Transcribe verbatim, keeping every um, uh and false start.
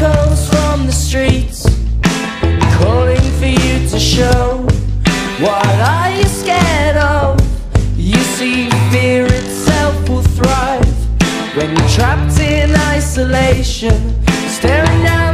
echoes from the streets, calling for you to show. What are you scared of? You see, fear itself will thrive when you're trapped in isolation, staring down.